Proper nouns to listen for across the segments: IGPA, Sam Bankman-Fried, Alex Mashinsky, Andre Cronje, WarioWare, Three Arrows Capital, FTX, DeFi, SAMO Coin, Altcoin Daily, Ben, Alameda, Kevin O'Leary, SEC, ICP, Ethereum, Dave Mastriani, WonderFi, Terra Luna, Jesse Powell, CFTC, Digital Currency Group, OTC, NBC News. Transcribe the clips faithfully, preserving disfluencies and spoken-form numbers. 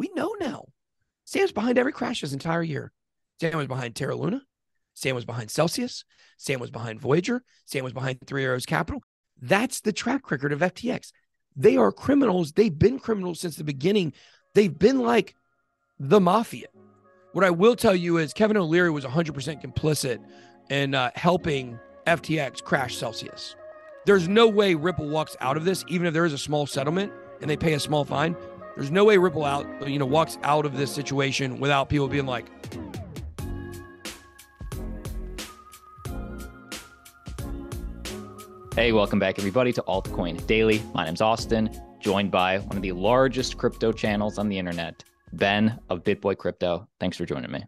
We know now. Sam's behind every crash this entire year. Sam was behind Terra Luna. Sam was behind Celsius. Sam was behind Voyager. Sam was behind Three Arrows Capital. That's the track record of F T X. They are criminals. They've been criminals since the beginning. They've been like the mafia. What I will tell you is Kevin O'Leary was one hundred percent complicit in uh, helping F T X crash Celsius. There's no way Ripple walks out of this, even if there is a small settlement and they pay a small fine. There's no way Ripple out, you know, walks out of this situation without people being like, hey, welcome back, everybody, to Altcoin Daily. My name's Austin, joined by one of the largest crypto channels on the internet, Ben of BitBoy Crypto. Thanks for joining me.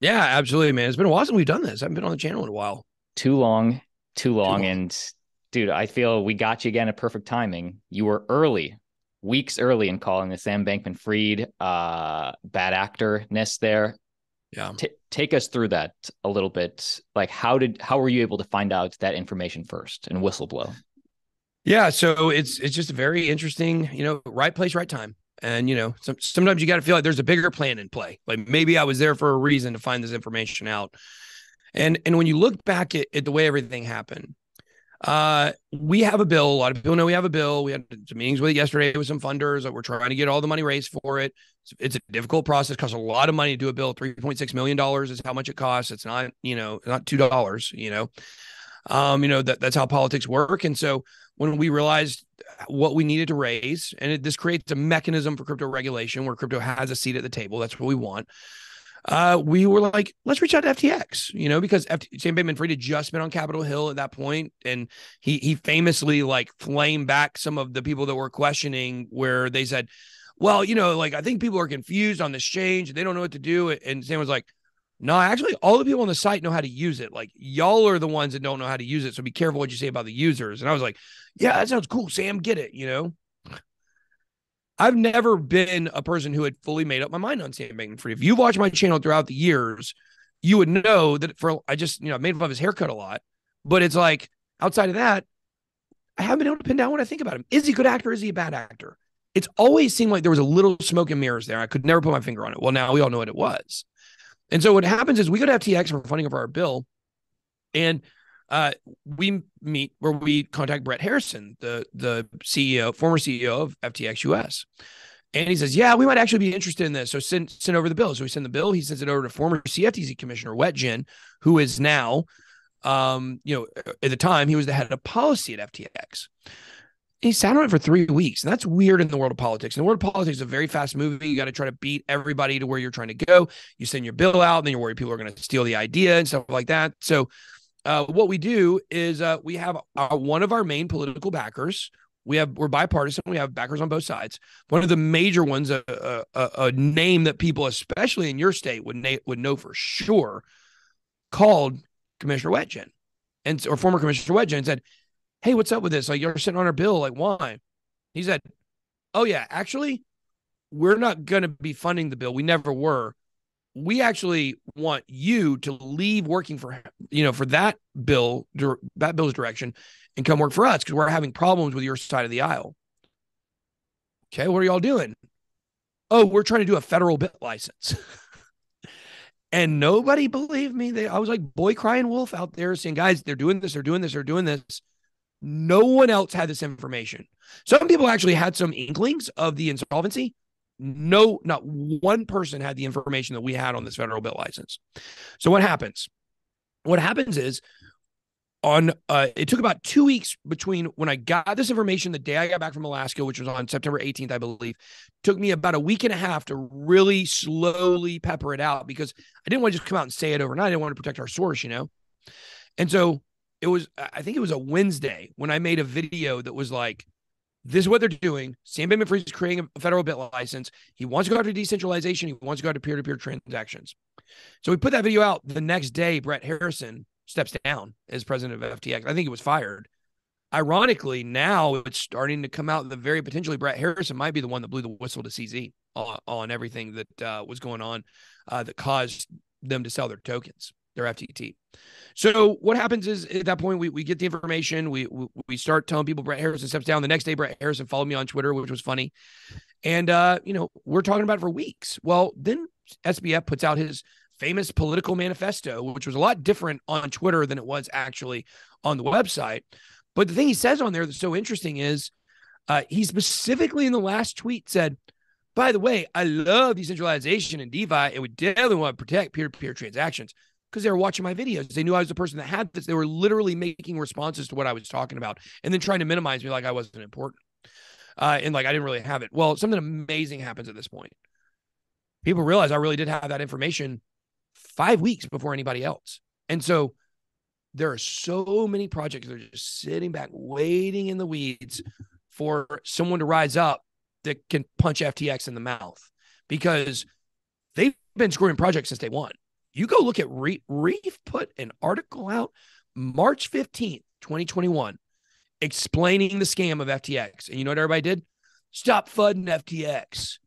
Yeah, absolutely, man. It's been a while since we've done this. I haven't been on the channel in a while. Too long, too long. Too long. And dude, I feel we got you again at perfect timing. You were early, weeks early in calling the Sam Bankman-Fried uh, bad actor-ness there. Yeah. T- take us through that a little bit. Like, how did how were you able to find out that information first and whistleblow? Yeah, so it's it's just a very interesting, you know, right place, right time. And, you know, some, sometimes you got to feel like there's a bigger plan in play. Like, maybe I was there for a reason to find this information out. And and when you look back at, at the way everything happened, uh, we have a bill. A lot of people know we have a bill. We had some meetings with it yesterday with some funders that we're trying to get all the money raised for it. It's a difficult process. It costs a lot of money to do a bill. three point six million dollars is how much it costs. It's not, you know, not two dollars, you know, um, you know, that that's how politics work. And so when we realized what we needed to raise, and it, this creates a mechanism for crypto regulation where crypto has a seat at the table. That's what we want. Uh, we were like, let's reach out to F T X, you know, because F- Sam Bankman-Fried had just been on Capitol Hill at that point, and he he famously like flamed back some of the people that were questioning, where they said, well, you know, like, I think people are confused on this change. They don't know what to do. And Sam was like, no, actually, all the people on the site know how to use it. Like, y'all are the ones that don't know how to use it. So be careful what you say about the users. And I was like, yeah, that sounds cool, Sam. Get it, you know? I've never been a person who had fully made up my mind on Sam Bankman-Fried. If you watch my channel throughout the years, you would know that for, I just, you know, I made fun of his haircut a lot, but it's like, outside of that, I haven't been able to pin down what I think about him. Is he a good actor? Is he a bad actor? It's always seemed like there was a little smoke and mirrors there. I could never put my finger on it. Well, now we all know what it was. And so what happens is we go to F T X for funding of our bill, and Uh, we meet where we contact Brett Harrison, the the C E O, former C E O of F T X U S. And he says, yeah, we might actually be interested in this. So send, send over the bill. So we send the bill. He sends it over to former C F T C Commissioner Wetjen, who is now, um, you know, at the time, he was the head of policy at F T X. He sat on it for three weeks. And that's weird in the world of politics. And the world of politics is a very fast moving. You got to try to beat everybody to where you're trying to go. You send your bill out, and then you're worried people are going to steal the idea and stuff like that. So Uh, what we do is uh, we have our, one of our main political backers. We have we're bipartisan. We have backers on both sides. One of the major ones, a uh, uh, uh, name that people, especially in your state, would na- would know for sure, called Commissioner Wetjen, and or former Commissioner Wetjen, and said, "Hey, what's up with this? Like, you're sitting on our bill. Like, why?" He said, "Oh yeah, actually, we're not going to be funding the bill. We never were. We actually want you to leave working for, you know, for that bill, that bill's direction, and come work for us because we're having problems with your side of the aisle." Okay, what are y'all doing? Oh, we're trying to do a federal bit license. And nobody believed me. They, I was like boy crying wolf out there saying, guys, they're doing this, they're doing this, they're doing this. No one else had this information. Some people actually had some inklings of the insolvency. No, not one person had the information that we had on this federal bit license. So what happens? What happens is on uh, it took about two weeks between when I got this information, the day I got back from Alaska, which was on September eighteenth, I believe, took me about a week and a half to really slowly pepper it out because I didn't want to just come out and say it overnight. I didn't want to protect our source, you know? And so it was, I think it was a Wednesday when I made a video that was like, this is what they're doing. Sam Bankman-Fried is creating a federal bit license. He wants to go after decentralization. He wants to go after peer-to-peer transactions. So we put that video out. The next day, Brett Harrison steps down as president of F T X. I think he was fired. Ironically, now it's starting to come out that very potentially Brett Harrison might be the one that blew the whistle to C Z on, on everything that uh, was going on uh, that caused them to sell their tokens. their F T T. So what happens is at that point, we, we get the information. We, we we start telling people Brett Harrison steps down. The next day, Brett Harrison followed me on Twitter, which was funny. And, uh, you know, we're talking about it for weeks. Well, then S B F puts out his famous political manifesto, which was a lot different on Twitter than it was actually on the website. But the thing he says on there that's so interesting is uh, he specifically in the last tweet said, by the way, I love decentralization and DeFi, and we definitely want to protect peer-to-peer transactions because they were watching my videos. They knew I was the person that had this. They were literally making responses to what I was talking about and then trying to minimize me like I wasn't important uh, and like I didn't really have it. Well, something amazing happens at this point. People realize I really did have that information five weeks before anybody else. And so there are so many projects that are just sitting back, waiting in the weeds for someone to rise up that can punch F T X in the mouth because they've been screwing projects since day one. You go look at Reef. Reef put an article out March fifteenth, twenty twenty-one, explaining the scam of F T X. And you know what everybody did? Stop FUDing F T X.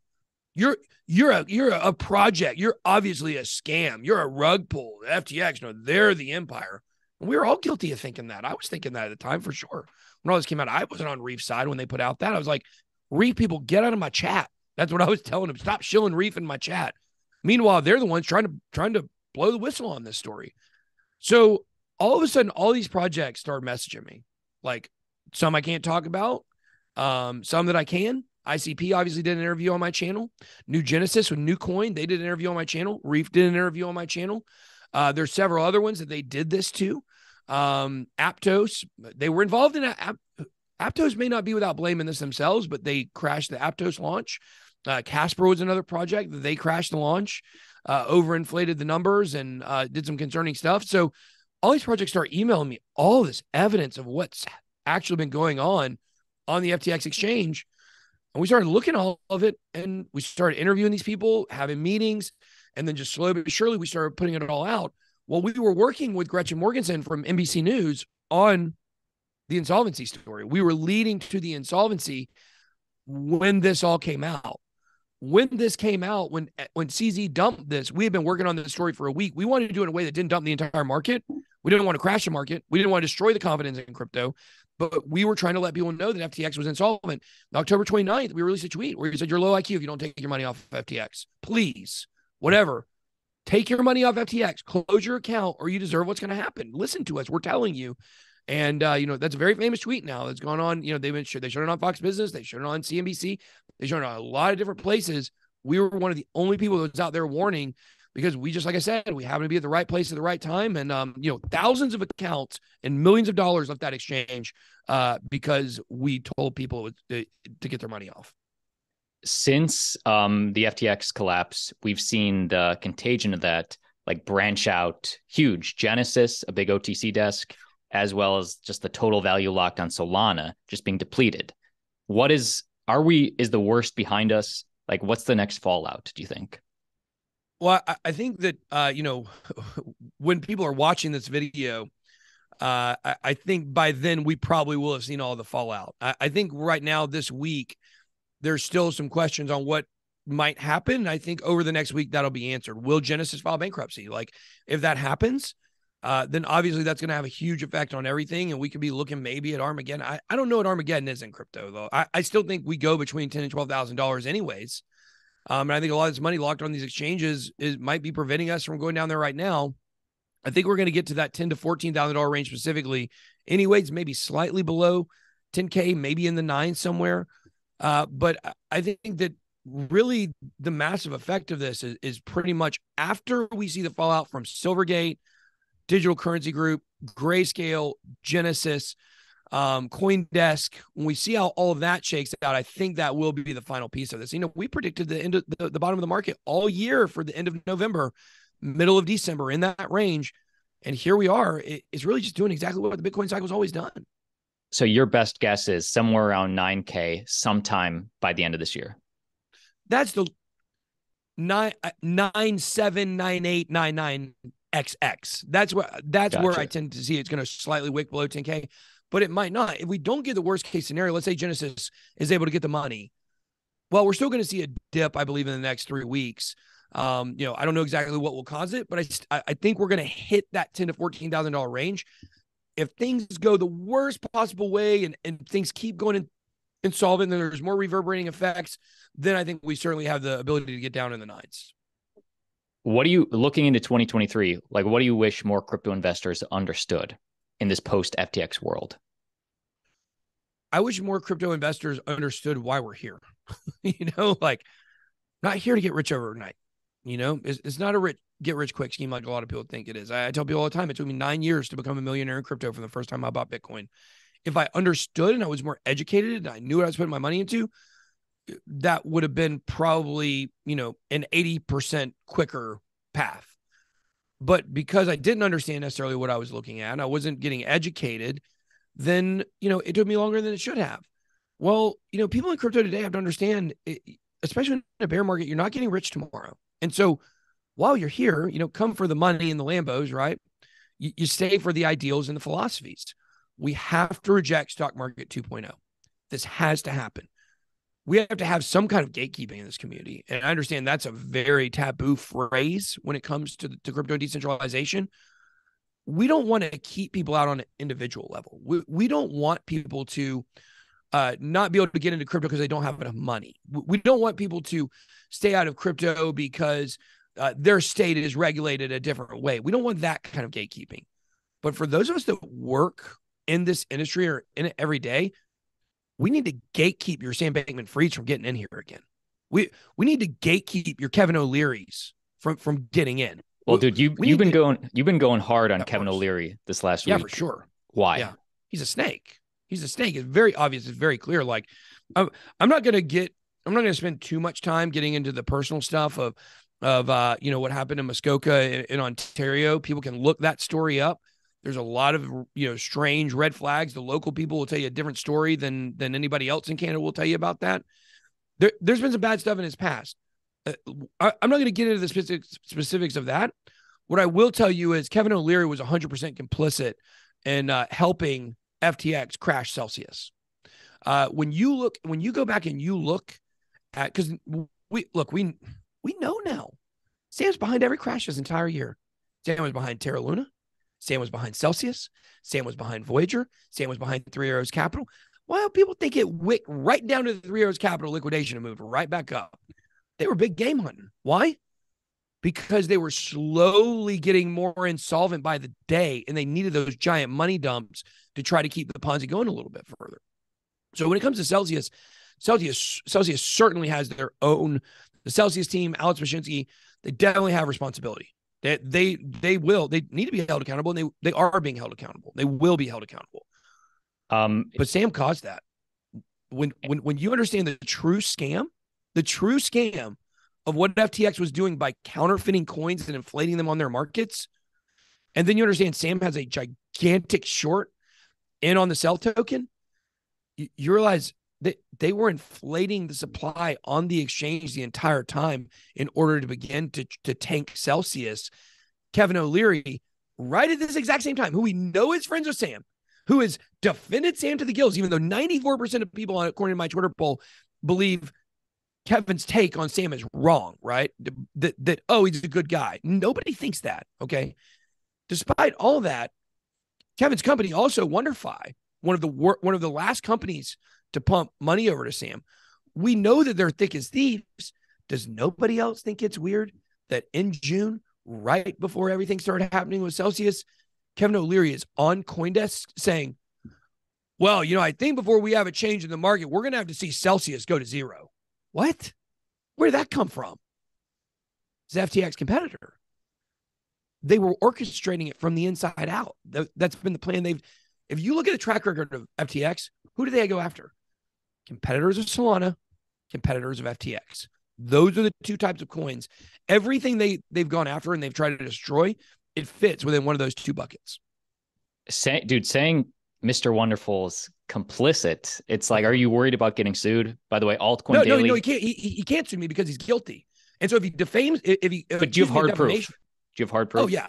You're you're a you're a project. You're obviously a scam. You're a rug pull. F T X, no, they're the empire. And we were all guilty of thinking that. I was thinking that at the time for sure. When all this came out, I wasn't on Reef's side when they put out that. I was like, Reef people, get out of my chat. That's what I was telling them. Stop shilling Reef in my chat. Meanwhile, they're the ones trying to trying to blow the whistle on this story. So all of a sudden, all these projects start messaging me. Like some I can't talk about, um, some that I can. I C P obviously did an interview on my channel. New Genesis with New Coin, they did an interview on my channel. Reef did an interview on my channel. Uh, there's several other ones that they did this to. Um, Aptos, they were involved in a, a, Aptos may not be without blame in this themselves, but they crashed the Aptos launch. Uh, Casper was another project that they crashed the launch, uh, overinflated the numbers and uh, did some concerning stuff. So all these projects start emailing me all this evidence of what's actually been going on on the F T X exchange. And we started looking at all of it, and we started interviewing these people, having meetings, and then just slowly but surely we started putting it all out. Well, we were working with Gretchen Morgenson from N B C News on the insolvency story. We were leading to the insolvency when this all came out. When this came out, when when C Z dumped this, we had been working on this story for a week. We wanted to do it in a way that didn't dump the entire market. We didn't want to crash the market. We didn't want to destroy the confidence in crypto, but we were trying to let people know that F T X was insolvent. On October twenty-ninth, we released a tweet where we said, you're low I Q if you don't take your money off of F T X. Please, whatever. Take your money off F T X, close your account, or you deserve what's going to happen. Listen to us. We're telling you. And, uh, you know, that's a very famous tweet now that's gone on. You know, they've been they showed it on Fox Business. They showed it on C N B C. They showed it on a lot of different places. We were one of the only people that was out there warning because we just, like I said, we happened to be at the right place at the right time. And, um, you know, thousands of accounts and millions of dollars left that exchange uh, because we told people to, to get their money off. Since um, the F T X collapse, we've seen the contagion of that, like branch out huge. Genesis, a big O T C desk, as well as just the total value locked on Solana just being depleted. What is, are we, is the worst behind us? Like, what's the next fallout, do you think? Well, I, I think that, uh, you know, when people are watching this video, uh, I, I think by then we probably will have seen all the fallout. I, I think right now this week, there's still some questions on what might happen. I think over the next week, that'll be answered. Will Genesis file bankruptcy? Like if that happens, uh, then obviously that's going to have a huge effect on everything. And we could be looking maybe at Armageddon. I, I don't know what Armageddon is in crypto though. I, I still think we go between ten thousand and twelve thousand dollars anyways. Um, and I think a lot of this money locked on these exchanges is might be preventing us from going down there right now. I think we're going to get to that ten thousand to fourteen thousand dollars range specifically anyways, maybe slightly below ten K, maybe in the nine somewhere. Uh, but I think that really the massive effect of this is, is pretty much after we see the fallout from Silvergate, Digital Currency Group, Grayscale, Genesis, um, CoinDesk. When we see how all of that shakes out, I think that will be the final piece of this. You know, we predicted the end of the, the bottom of the market all year for the end of November, middle of December, in that range. And here we are. It, it's really just doing exactly what the Bitcoin cycle's always done. So your best guess is somewhere around nine K sometime by the end of this year. That's the nine, nine, seven, nine, eight, nine, nine, X X. That's where, that's gotcha. Where I tend to see it's going to slightly wick below ten K, but it might not. If we don't get the worst case scenario, let's say Genesis is able to get the money. Well, we're still going to see a dip, I believe, in the next three weeks. Um, you know, I don't know exactly what will cause it, but I I think we're going to hit that ten to fourteen thousand dollars range. If things go the worst possible way and, and things keep going in, insolvent, and there's more reverberating effects, then I think we certainly have the ability to get down in the nines. What do you, looking into twenty twenty-three, like what do you wish more crypto investors understood in this post-F T X world? I wish more crypto investors understood why we're here. You know, like not here to get rich overnight. You know, it's, it's not a rich, get rich quick scheme like a lot of people think it is. I, I tell people all the time, it took me nine years to become a millionaire in crypto from the first time I bought Bitcoin. If I understood and I was more educated and I knew what I was putting my money into, that would have been probably, you know, an eighty percent quicker path. But because I didn't understand necessarily what I was looking at, and I wasn't getting educated, then, you know, it took me longer than it should have. Well, you know, people in crypto today have to understand, especially in a bear market, you're not getting rich tomorrow. And so while you're here, you know, come for the money and the Lambos, right? You, you stay for the ideals and the philosophies. We have to reject stock market two point oh. This has to happen. We have to have some kind of gatekeeping in this community. And I understand that's a very taboo phrase when it comes to, to crypto decentralization. We don't want to keep people out on an individual level. We, we don't want people to uh, not be able to get into crypto because they don't have enough money. We don't want people to stay out of crypto because uh, their state is regulated a different way. We don't want that kind of gatekeeping. But for those of us that work in this industry or in it every day, we need to gatekeep your Sam Bankman-Fried from getting in here again. We we need to gatekeep your Kevin O'Leary's from from getting in. Well, we, dude, you we you've been to, going you've been going hard on Kevin course. O'Leary this last yeah, week. Yeah, for sure. Why? Yeah, he's a snake. He's a snake. It's very obvious. It's very clear. Like, I'm I'm not gonna get I'm not gonna spend too much time getting into the personal stuff of of uh you know what happened in Muskoka in, in Ontario. People can look that story up. There's a lot of, you know, strange red flags. The local people will tell you a different story than than anybody else in Canada will tell you about that. There, there's been some bad stuff in his past. Uh, I, I'm not going to get into the specific, specifics of that. What I will tell you is Kevin O'Leary was one hundred percent complicit in uh, helping F T X crash Celsius. Uh, when you look, when you go back and you look at, because we look, we we know now. Sam's behind every crash this entire year. Sam was behind Terra Luna. Sam was behind Celsius. Sam was behind Voyager. Sam was behind Three Arrows Capital. Well, people think it wicked right down to the Three Arrows Capital liquidation and moved right back up. They were big game hunting. Why? Because they were slowly getting more insolvent by the day, and they needed those giant money dumps to try to keep the Ponzi going a little bit further. So when it comes to Celsius, Celsius, Celsius certainly has their own. The Celsius team, Alex Mashinsky, they definitely have responsibility. They, they they will they need to be held accountable, and they they are being held accountable. They will be held accountable. Um, but Sam caused that. When when when you understand the true scam, the true scam of what F T X was doing by counterfeiting coins and inflating them on their markets, and then you understand Sam has a gigantic short in on the sell token, you, you realize that they were inflating the supply on the exchange the entire time in order to begin to, to tank Celsius. Kevin O'Leary, right at this exact same time, who we know is friends with Sam, who has defended Sam to the gills, even though ninety-four percent of people, according to my Twitter poll, believe Kevin's take on Sam is wrong, right? That, that oh, he's a good guy. Nobody thinks that, okay? Despite all that, Kevin's company also, WonderFi, one of the wor- one of the last companies to pump money over to Sam. We know that they're thick as thieves. Does nobody else think it's weird that in June, right before everything started happening with Celsius, Kevin O'Leary is on CoinDesk saying, well, you know, I think before we have a change in the market, we're going to have to see Celsius go to zero. What? Where did that come from? It's an F T X competitor. They were orchestrating it from the inside out. That's been the plan. They've, if you look at the track record of F T X, who do they go after? Competitors of Solana, competitors of F T X. Those are the two types of coins. Everything they, they've gone after and they've tried to destroy, it fits within one of those two buckets. Say, dude, saying Mister Wonderful is complicit, it's like, are you worried about getting sued? By the way, Altcoin no, Daily... No, no, he can't, he, he can't sue me because he's guilty. And so if he defames... if he, if But you have hard proof. Do you have hard proof? Oh, yeah.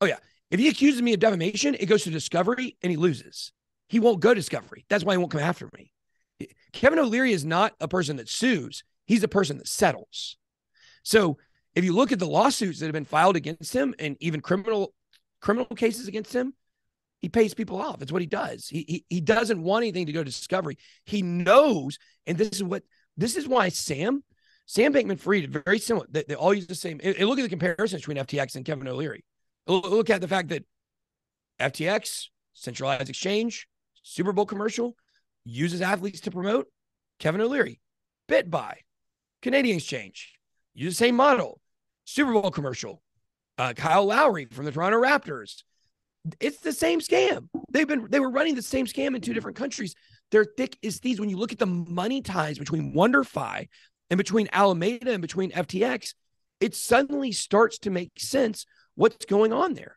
Oh, yeah. If he accuses me of defamation, it goes to discovery and he loses. He won't go discovery. That's why he won't come after me. Kevin O'Leary is not a person that sues. He's a person that settles. So If you look at the lawsuits that have been filed against him and even criminal criminal cases against him, he pays people off. That's what he does. He, he, he doesn't want anything to go to discovery. He knows, and this is what this is why Sam, Sam Bankman-Fried, very similar. They, they all use the same. It, it look at the comparison between F T X and Kevin O'Leary. It'll, it'll look at the fact that F T X, centralized exchange, Super Bowl commercial, uses athletes to promote. Kevin O'Leary, BitBuy, Canadian exchange, use the same model. Super Bowl commercial, uh, Kyle Lowry from the Toronto Raptors. It's the same scam. They've been they were running the same scam in two different countries. They're thick as thieves. When you look at the money ties between WonderFi and between Alameda and between F T X, it suddenly starts to make sense what's going on there.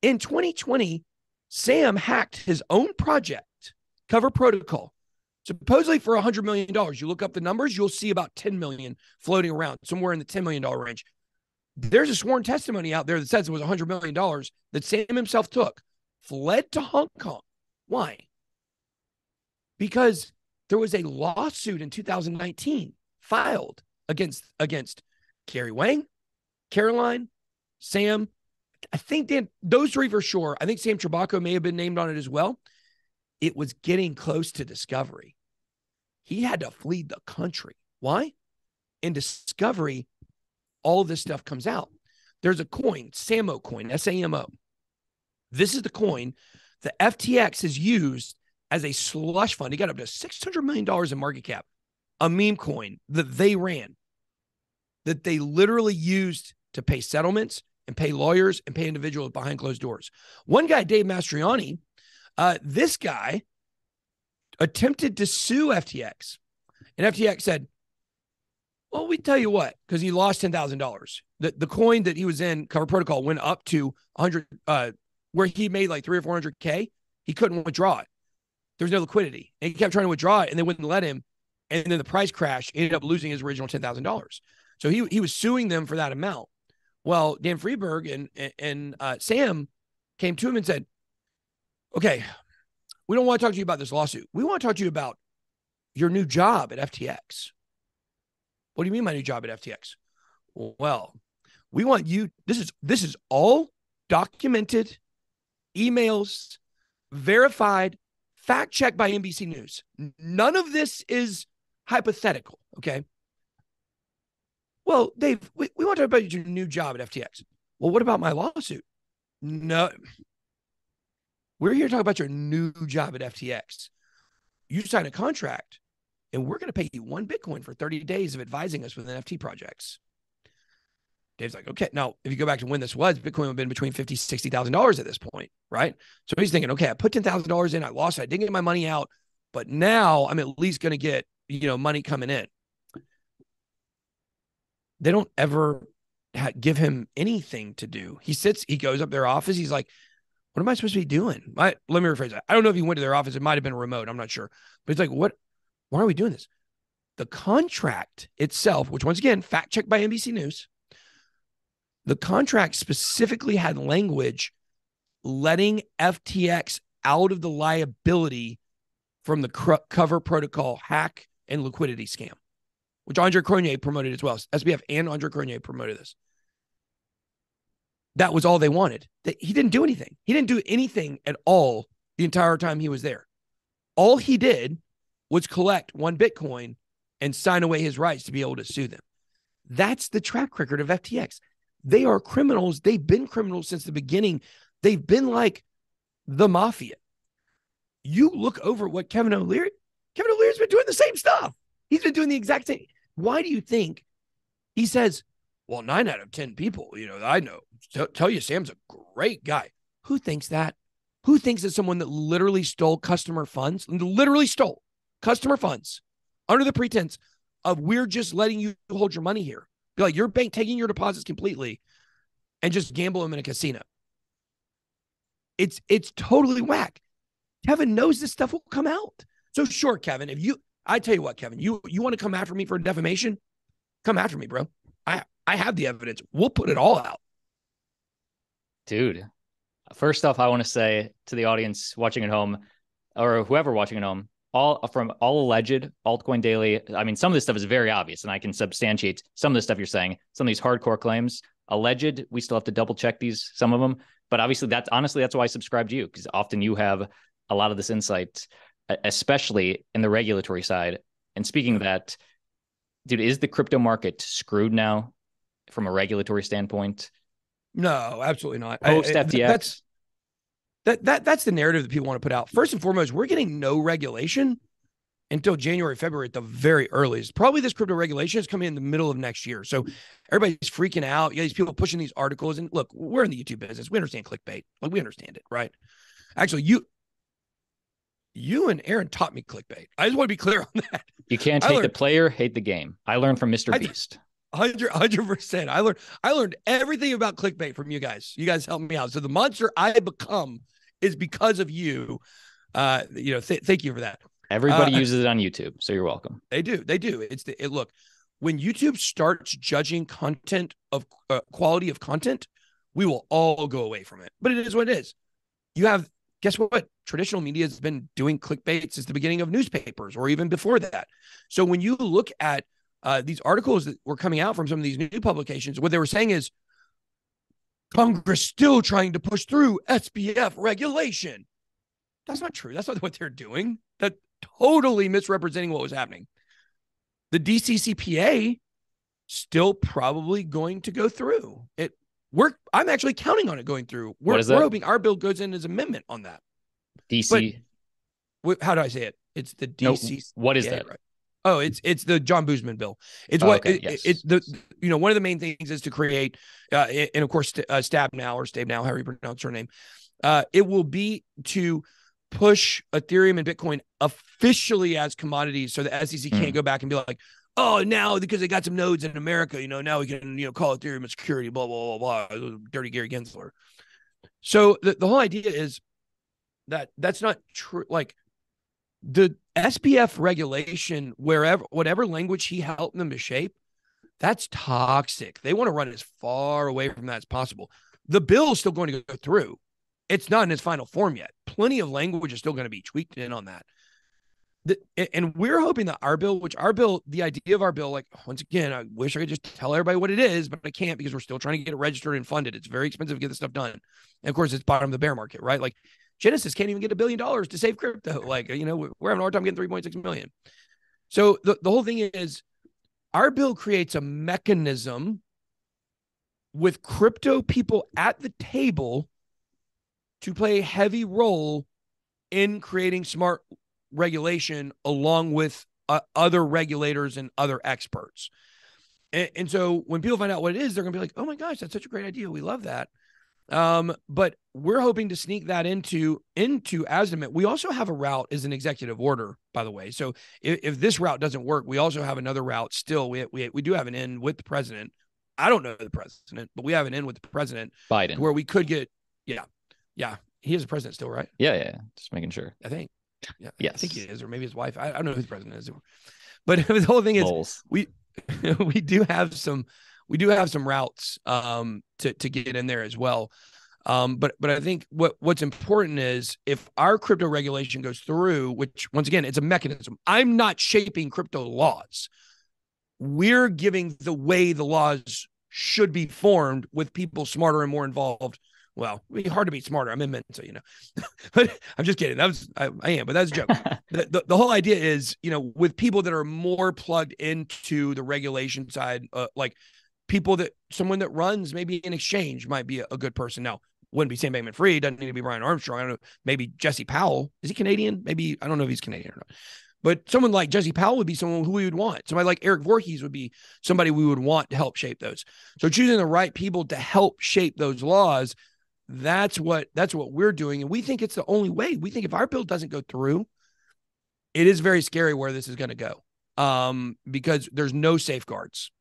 In twenty twenty, Sam hacked his own project, Cover Protocol, supposedly for one hundred million dollars. You look up the numbers, you'll see about ten million dollars floating around, somewhere in the ten million dollars range. There's a sworn testimony out there that says it was one hundred million dollars that Sam himself took, fled to Hong Kong. Why? Because there was a lawsuit in two thousand nineteen filed against against Carrie Wang, Caroline, Sam. I think Dan, those three for sure. I think Sam Tribacco may have been named on it as well. It was getting close to discovery. He had to flee the country. Why? In discovery, all of this stuff comes out. There's a coin, Samo coin, S A M O. This is the coin that F T X has used as a slush fund. He got up to six hundred million dollars in market cap, a meme coin that they ran, that they literally used to pay settlements and pay lawyers and pay individuals behind closed doors. One guy, Dave Mastriani, uh, this guy attempted to sue F T X. And F T X said, well, we tell you what, because he lost ten thousand dollars. The, the coin that he was in, Cover Protocol, went up to one hundred, uh, where he made like three or four hundred K. He couldn't withdraw it. There was no liquidity. And he kept trying to withdraw it, and they wouldn't let him. And then the price crash, ended up losing his original ten thousand dollars. So he he was suing them for that amount. Well, Dan Friedberg and, and, and uh, Sam came to him and said, okay, we don't want to talk to you about this lawsuit. We want to talk to you about your new job at F T X. What do you mean my new job at F T X? Well, we want you, this is this is all documented, emails, verified, fact-checked by N B C News. None of this is hypothetical, okay? Well, Dave, we, we want to talk about your new job at F T X. Well, what about my lawsuit? No. We're here to talk about your new job at F T X. You signed a contract, and we're going to pay you one Bitcoin for thirty days of advising us with N F T projects. Dave's like, okay, now, if you go back to when this was, Bitcoin would have been between fifty thousand dollars, sixty thousand dollars at this point, right? So he's thinking, okay, I put ten thousand dollars in, I lost it, I didn't get my money out, but now I'm at least going to get, you know, money coming in. They don't ever ha- give him anything to do. He sits, he goes up their office, he's like, what am I supposed to be doing? My, let me rephrase that. I don't know if he went to their office, it might have been remote, I'm not sure. But it's like, what? Why are we doing this? The contract itself, which once again, fact-checked by N B C News, the contract specifically had language letting F T X out of the liability from the cr- Cover Protocol hack and liquidity scam, which Andre Cronje promoted as well. S B F and Andre Cronje promoted this. That was all they wanted. He didn't do anything. He didn't do anything at all the entire time he was there. All he did was collect one Bitcoin and sign away his rights to be able to sue them. That's the track record of F T X. They are criminals. They've been criminals since the beginning. They've been like the mafia. You look over what Kevin O'Leary, Kevin O'Leary's been doing the same stuff. He's been doing the exact same. Why do you think he says, well, nine out of ten people, you know, I know, t- tell you Sam's a great guy. Who thinks that? Who thinks that someone that literally stole customer funds, literally stole customer funds under the pretense of we're just letting you hold your money here. Be like your bank taking your deposits completely and just gamble them in a casino. It's it's totally whack. Kevin knows this stuff will come out. So sure, Kevin, if you, I tell you what, Kevin, you, you want to come after me for defamation? Come after me, bro. I, I have the evidence. We'll put it all out. Dude, first off, I want to say to the audience watching at home or whoever watching at home, all from all alleged Altcoin Daily. I mean, some of this stuff is very obvious, and I can substantiate some of the stuff you're saying. Some of these hardcore claims, alleged, we still have to double check these, some of them. But obviously, that's honestly, that's why I subscribe to you, because often you have a lot of this insight, especially in the regulatory side. And speaking of that, dude, is the crypto market screwed now from a regulatory standpoint? No, absolutely not. Post F T X. That's that that that's the narrative that people want to put out. First and foremost, we're getting no regulation until January, February at the very earliest. Probably this crypto regulation is coming in the middle of next year. So everybody's freaking out. Yeah, these people pushing these articles. And look, we're in the YouTube business. We understand clickbait. Like, we understand it, right? Actually, you you and Aaron taught me clickbait. I just want to be clear on that. You can't I hate learned, the player, hate the game. I learned from Mister I, Beast. one hundred percent. I learned I learned everything about clickbait from you guys. You guys helped me out. So the monster I become is because of you. Uh, you know, th thank you for that. Everybody uh, uses it on YouTube, so you're welcome. They do. They do. It's the, it, look, when YouTube starts judging content of uh, quality of content, we will all go away from it. But it is what it is. You have, guess what? Traditional media has been doing clickbait since the beginning of newspapers or even before that. So when you look at uh, these articles that were coming out from some of these new publications, what they were saying is Congress still trying to push through S B F regulation. That's not true. That's not what they're doing. That totally misrepresenting what was happening. The D C C P A still probably going to go through it. We're I'm actually counting on it going through. We're, what is that? We're hoping our bill goes in as amendment on that. D C. But, how do I say it? It's the D C C P A. No, what is that? Right? Oh, it's it's the John Boozman bill. It's oh, what okay, it, yes. it's the you know one of the main things is to create uh, and of course uh, Stab Now or Stab Now, however you pronounce her name. Uh, it will be to push Ethereum and Bitcoin officially as commodities, so the S E C can't mm. go back and be like, oh, now because they got some nodes in America, you know, now we can, you know, call Ethereum a security, blah, blah, blah, blah, dirty Gary Gensler. So the, the whole idea is that that's not true. Like the S B F regulation, wherever, whatever language he helped them to shape, that's toxic. They want to run as far away from that as possible. The bill is still going to go through. It's not in its final form yet. Plenty of language is still going to be tweaked in on that. The, and we're hoping that our bill, which our bill, the idea of our bill, like once again, I wish I could just tell everybody what it is, but I can't because we're still trying to get it registered and funded. It's very expensive to get this stuff done. And of course, it's bottom of the bear market, right? Like Genesis can't even get a billion dollars to save crypto. Like, you know, we're having a hard time getting three point six million. So the, the whole thing is our bill creates a mechanism with crypto people at the table to play a heavy role in creating smart regulation along with uh, other regulators and other experts. And, and so when people find out what it is, they're going to be like, oh my gosh, that's such a great idea. We love that. Um, but we're hoping to sneak that into, into Asdemit. We also have a route as an executive order, by the way. So if, if this route doesn't work, we also have another route still. We, we, we do have an in with the president. I don't know the president, but we have an in with the president. Biden. Where we could get, yeah. Yeah, he is the president still, right? Yeah, yeah. Just making sure. I think. Yeah, yes. I think he is, or maybe his wife. I, I don't know who the president is. But the whole thing is, Bulls. we we do have some we do have some routes um, to to get in there as well. Um, but but I think what what's important is if our crypto regulation goes through, which once again, it's a mechanism. I'm not shaping crypto laws. We're giving the way the laws should be formed with people smarter and more involved. Well, it'd be hard to be smarter. I'm in Mensa, you know, but I'm just kidding. That was, I, I am, but that's a joke. the, the, the whole idea is, you know, with people that are more plugged into the regulation side, uh, like people that someone that runs maybe an exchange might be a, a good person. Now, wouldn't be Sam Bankman-Fried. Doesn't need to be Brian Armstrong. I don't know. Maybe Jesse Powell. Is he Canadian? Maybe, I don't know if he's Canadian or not. But someone like Jesse Powell would be someone who we would want. Somebody like Eric Voorhees would be somebody we would want to help shape those. So choosing the right people to help shape those laws, that's what that's what we're doing. And we think it's the only way. We think if our bill doesn't go through, it is very scary where this is going to go um, because there's no safeguards.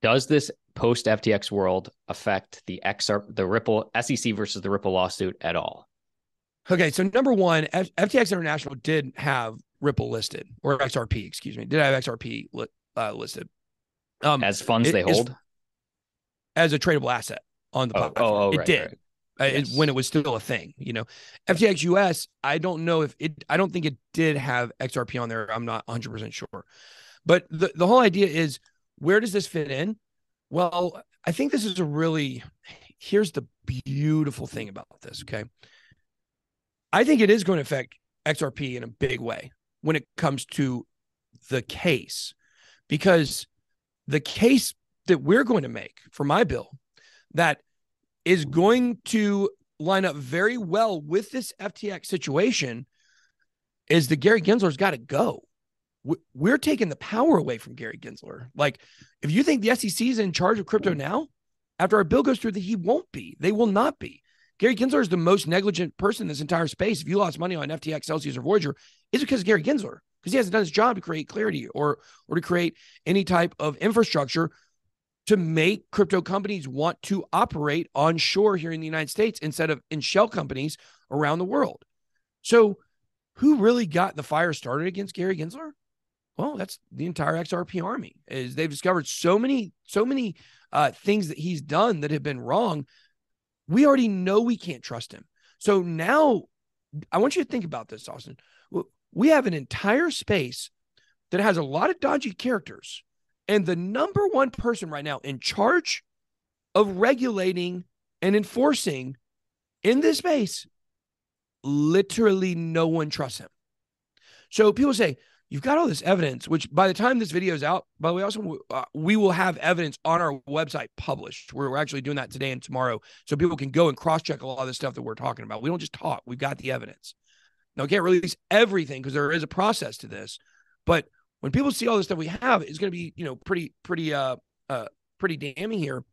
Does this post-F T X world affect the X R P, the Ripple S E C versus the Ripple lawsuit at all? Okay, so number one, F FTX International did have Ripple listed, or X R P, excuse me. Did I have X R P li uh, listed? Um, as funds it, they hold? As, as a tradable asset on the platform. Oh, oh, oh, right, it did. Right. Yes. When it was still a thing, you know, F T X U S, I don't know if it, I don't think it did have X R P on there. I'm not one hundred percent sure. But the, the whole idea is, where does this fit in? Well, I think this is a really, here's the beautiful thing about this, okay? I think it is going to affect X R P in a big way when it comes to the case, because the case that we're going to make for my bill that is going to line up very well with this F T X situation is that Gary Gensler's got to go. We're taking the power away from Gary Gensler. Like, if you think the S E C is in charge of crypto now, after our bill goes through, that he won't be. They will not be. Gary Gensler is the most negligent person in this entire space. If you lost money on F T X, Celsius, or Voyager, it's because of Gary Gensler, because he hasn't done his job to create clarity or or to create any type of infrastructure to make crypto companies want to operate on shore here in the United States instead of in shell companies around the world. So who really got the fire started against Gary Gensler? Well, that's the entire X R P army. Is they've discovered so many, so many uh, things that he's done that have been wrong. We already know we can't trust him. So now I want you to think about this, Austin. We have an entire space that has a lot of dodgy characters. And the number one person right now in charge of regulating and enforcing in this space, literally no one trusts him. So people say, you've got all this evidence, which by the time this video is out, by the way, also, uh, we will have evidence on our website published. We're, we're actually doing that today and tomorrow. So people can go and cross-check a lot of the stuff that we're talking about. We don't just talk. We've got the evidence. Now, I can't release everything because there is a process to this, but when people see all this stuff we have, it's going to be, you know, pretty, pretty, uh, uh, pretty damning here.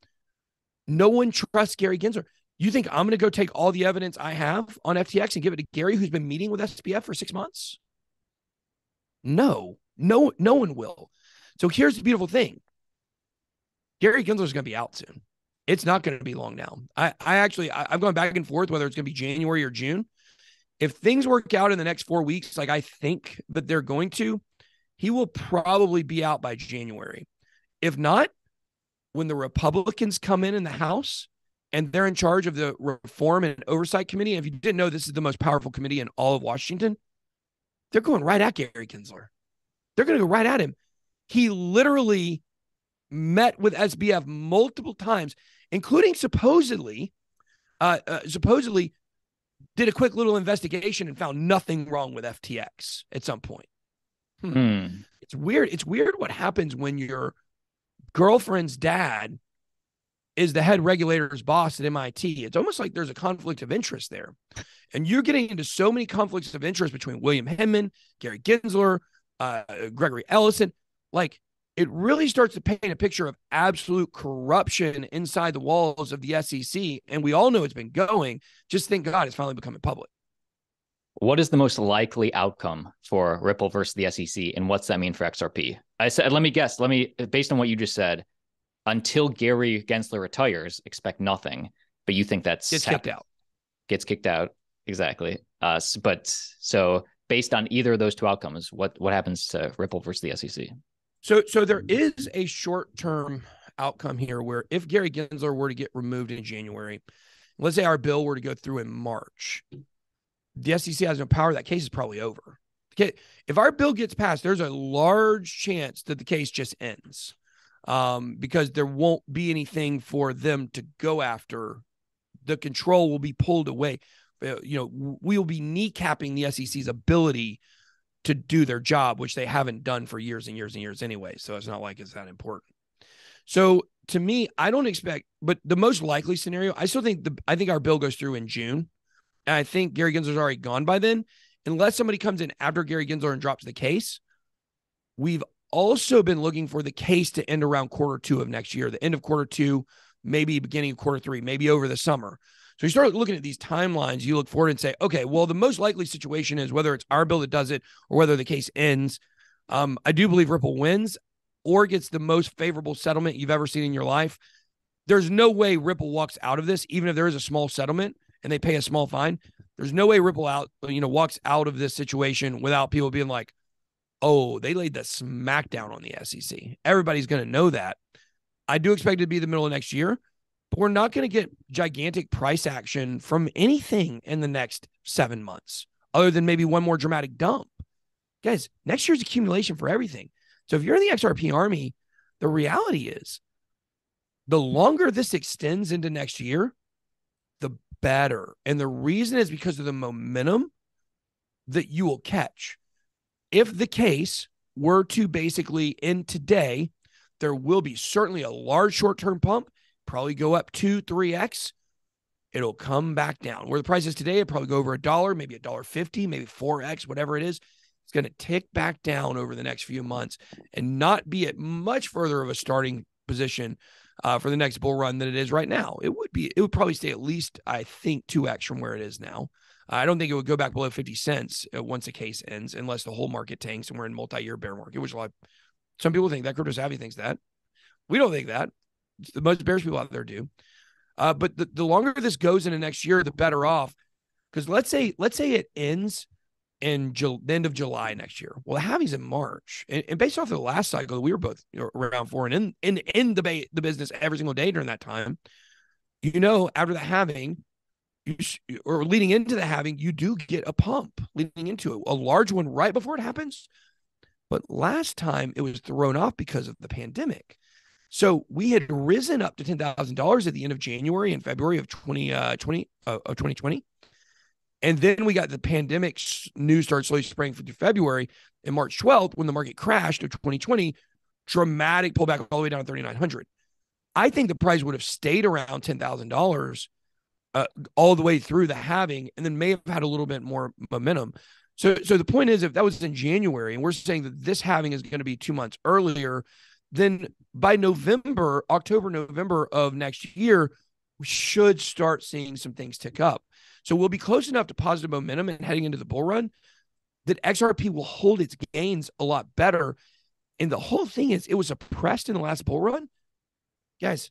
No one trusts Gary Gensler. You think I'm going to go take all the evidence I have on F T X and give it to Gary, who's been meeting with S B F for six months? No, no, no one will. So here's the beautiful thing. Gary Gensler is going to be out soon. It's not going to be long now. I, I actually, I, I've gone back and forth whether it's going to be January or June. If things work out in the next four weeks, like I think that they're going to, he will probably be out by January. If not, when the Republicans come in in the House and they're in charge of the Reform and Oversight Committee, and if you didn't know, this is the most powerful committee in all of Washington, they're going right at Gary Gensler. They're going to go right at him. He literally met with S B F multiple times, including supposedly, uh, uh, supposedly did a quick little investigation and found nothing wrong with F T X at some point. Hmm. Hmm. It's weird. It's weird what happens when your girlfriend's dad is the head regulator's boss at M I T. It's almost like there's a conflict of interest there. And you're getting into so many conflicts of interest between William Hinman, Gary Gensler, uh, Gregory Ellison. Like, it really starts to paint a picture of absolute corruption inside the walls of the S E C. And we all know it's been going. Just thank God it's finally becoming public. What is the most likely outcome for Ripple versus the S E C, and what's that mean for X R P? I said, let me guess. Let me, based on what you just said, until Gary Gensler retires, expect nothing. But you think that's gets happened. kicked out? Gets kicked out, exactly. Uh, but so based on either of those two outcomes, what what happens to Ripple versus the S E C? So, so there is a short-term outcome here where if Gary Gensler were to get removed in January, let's say our bill were to go through in March. The S E C has no power. That case is probably over. Okay. If our bill gets passed, there's a large chance that the case just ends um, because there won't be anything for them to go after. The control will be pulled away. Uh, you know, we'll be kneecapping the S E C's ability to do their job, which they haven't done for years and years and years anyway. So it's not like it's that important. So to me, I don't expect, but the most likely scenario, I still think the, I think our bill goes through in June. And I think Gary Gensler's already gone by then. Unless somebody comes in after Gary Gensler and drops the case, we've also been looking for the case to end around quarter two of next year, the end of quarter two, maybe beginning of quarter three, maybe over the summer. So you start looking at these timelines, you look forward and say, okay, well, the most likely situation is whether it's our bill that does it or whether the case ends. Um, I do believe Ripple wins or gets the most favorable settlement you've ever seen in your life. There's no way Ripple walks out of this, even if there is a small settlement and they pay a small fine. There's no way Ripple out, you know, walks out of this situation without people being like, oh, they laid the smackdown on the S E C. Everybody's going to know that. I do expect it to be the middle of next year. but we're not going to get gigantic price action from anything in the next seven months, other than maybe one more dramatic dump. Guys, next year's accumulation for everything. So if you're in the X R P army, the reality is the longer this extends into next year, the better. And the reason is because of the momentum that you will catch. If the case were to basically end today, there will be certainly a large short-term pump, probably go up two, three X. It'll come back down. Where the price is today, it'll probably go over a dollar, maybe a dollar fifty, maybe four X, whatever it is. It's going to tick back down over the next few months and not be at much further of a starting position uh, for the next bull run than it is right now. It would be, it would probably stay at least, I think, two X from where it is now. I don't think it would go back below fifty cents once the case ends, unless the whole market tanks and we're in multi-year bear market, which a lot of, some people think that. Crypto savvy thinks that. We don't think that. The most bearish people out there do. Uh, but the, the longer this goes into next year, the better off. Because let's say let's say it ends in Ju- the end of July next year. Well, the halving's in March, and, and based off of the last cycle, we were both around four and in in, in the, ba- the business every single day during that time. You know, after the halving. You, or leading into the halving, you do get a pump leading into it, a large one right before it happens. But last time it was thrown off because of the pandemic. So we had risen up to ten thousand dollars at the end of January and February of twenty twenty. And then we got the pandemic news started slowly spreading through February and March twelfth, when the market crashed of twenty twenty, dramatic pullback all the way down to thirty-nine hundred. I think the price would have stayed around ten thousand dollars Uh, all the way through the halving, and then may have had a little bit more momentum. So so the point is, if that was in January and we're saying that this halving is going to be two months earlier, then by November, October, November of next year, we should start seeing some things tick up. So we'll be close enough to positive momentum and heading into the bull run that X R P will hold its gains a lot better. And the whole thing is, it was suppressed in the last bull run. Guys,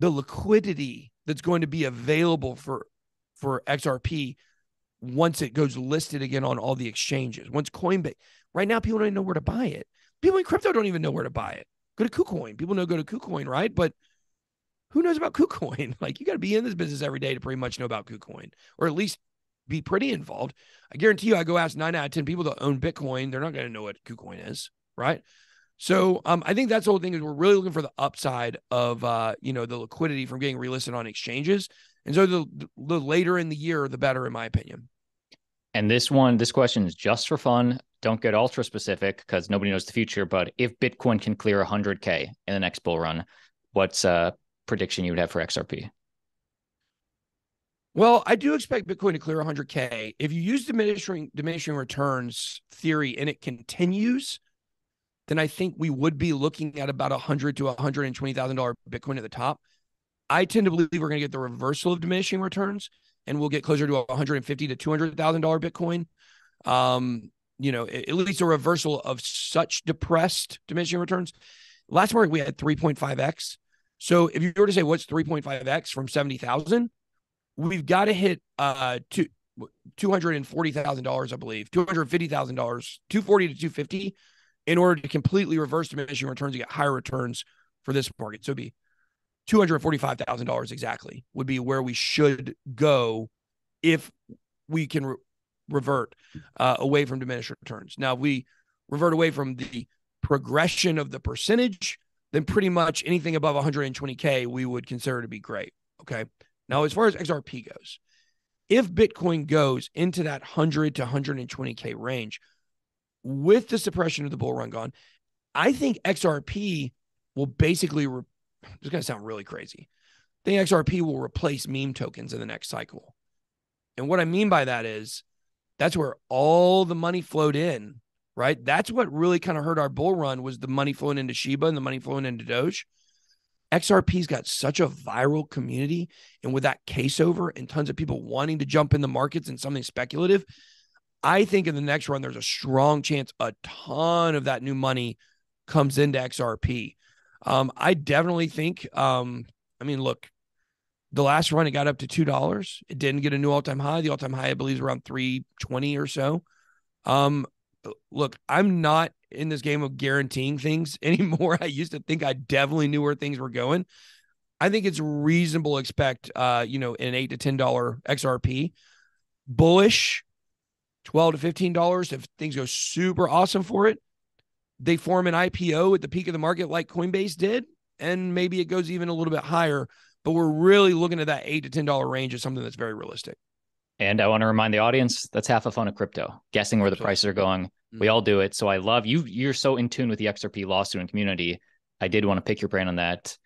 the liquidity that's going to be available for, for X R P once it goes listed again on all the exchanges. Once Coinbase, right now, people don't even know where to buy it. People in crypto don't even know where to buy it. Go to KuCoin. People know go to KuCoin, right? But who knows about KuCoin? Like, you got to be in this business every day to pretty much know about KuCoin, or at least be pretty involved. I guarantee you, I go ask nine out of ten people that own Bitcoin, they're not going to know what KuCoin is, right? So um, I think that's the whole thing, is we're really looking for the upside of, uh, you know, the liquidity from getting relisted on exchanges. And so the, the later in the year, the better, in my opinion. And this one, this question is just for fun. Don't get ultra specific because nobody knows the future. But if Bitcoin can clear one hundred K in the next bull run, what's a prediction you would have for X R P? Well, I do expect Bitcoin to clear one hundred K. If you use diminishing, diminishing returns theory and it continues, then I think we would be looking at about one hundred thousand to one hundred twenty thousand dollars Bitcoin at the top. I tend to believe we're going to get the reversal of diminishing returns, and we'll get closer to one hundred fifty thousand to two hundred thousand dollars Bitcoin. Um, you know, at least a reversal of such depressed diminishing returns. Last market, we had three point five X. So if you were to say, what's three point five X from seventy thousand, we've got to hit uh, two hundred forty thousand dollars, I believe, two hundred fifty thousand dollars, two hundred forty thousand to two hundred fifty thousand dollars. In order to completely reverse diminishing returns to get higher returns for this market. So it'd be two hundred forty-five thousand dollars exactly would be where we should go if we can re- revert uh, away from diminished returns. Now, if we revert away from the progression of the percentage, then pretty much anything above one hundred twenty K we would consider to be great, okay? Now, as far as X R P goes, if Bitcoin goes into that one hundred to one hundred twenty K range, with the suppression of the bull run gone, I think X R P will basically, re- it's going to sound really crazy, I think X R P will replace meme tokens in the next cycle. And what I mean by that is, that's where all the money flowed in, right? That's what really kind of hurt our bull run, was the money flowing into Shiba and the money flowing into Doge. X R P's got such a viral community, and with that case over and tons of people wanting to jump in the markets and something speculative, I think in the next run, there's a strong chance a ton of that new money comes into X R P. Um, I definitely think, um, I mean, look, the last run, it got up to two dollars. It didn't get a new all-time high. The all-time high, I believe, is around three twenty or so. Um, look, I'm not in this game of guaranteeing things anymore. I used to think I definitely knew where things were going. I think it's reasonable to expect, uh, you know, an eight to ten dollar X R P. Bullish, twelve to fifteen dollars. If things go super awesome for it, they form an I P O at the peak of the market like Coinbase did, and maybe it goes even a little bit higher. But we're really looking at that eight to ten dollar range as something that's very realistic. And I want to remind the audience, that's half the fun of crypto, guessing where the prices are going. Mm-hmm. We all do it. So I love you. You're so in tune with the X R P lawsuit and community. I did want to pick your brain on that.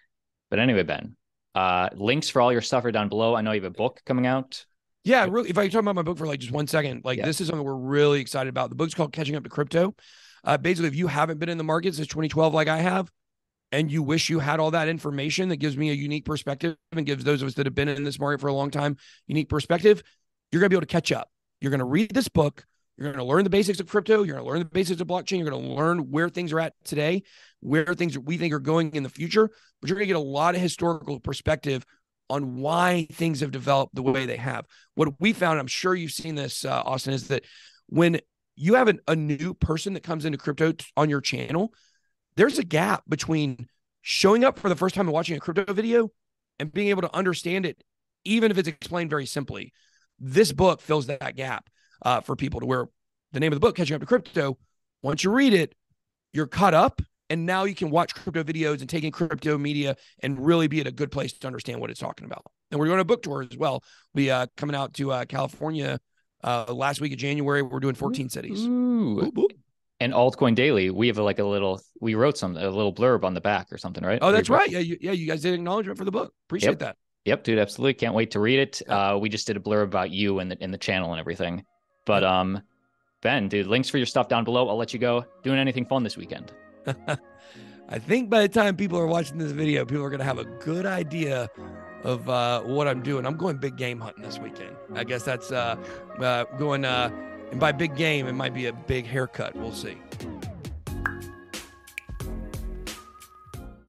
But anyway, Ben, uh, links for all your stuff are down below. I know you have a book coming out. Yeah, really, if I could talk about my book for like just one second, like yeah. this is something we're really excited about. The book's called Catching Up to Crypto. Uh, basically, if you haven't been in the market since twenty twelve, like I have, and you wish you had all that information that gives me a unique perspective and gives those of us that have been in this market for a long time, unique perspective, you're going to be able to catch up. You're going to read this book. You're going to learn the basics of crypto. You're going to learn the basics of blockchain. You're going to learn where things are at today, where things we think are going in the future, but you're going to get a lot of historical perspective on why things have developed the way they have. What we found, I'm sure you've seen this, uh, Austin, is that when you have an, a new person that comes into crypto t- on your channel, there's a gap between showing up for the first time and watching a crypto video and being able to understand it, even if it's explained very simply. This book fills that gap uh, for people, to where the name of the book, Catching Up to Crypto, once you read it, you're caught up, and now you can watch crypto videos and take in crypto media and really be at a good place to understand what it's talking about. And we're doing a book tour as well. We uh, coming out to uh, California uh, last week of January. We're doing fourteen cities. Ooh. Ooh, ooh. And Altcoin Daily, we have like a little, we wrote some, a little blurb on the back or something, right? Oh, that's right. Yeah, you, yeah, you guys did acknowledgement for the book. Appreciate yep. that. Yep, dude, absolutely. Can't wait to read it. Uh, we just did a blurb about you and the, and the channel and everything. But um, Ben, dude, links for your stuff down below. I'll let you go. Doing anything fun this weekend? I think by the time people are watching this video, people are going to have a good idea of uh, what I'm doing. I'm going big game hunting this weekend. I guess that's uh, uh, going... Uh, And by big game, it might be a big haircut. We'll see.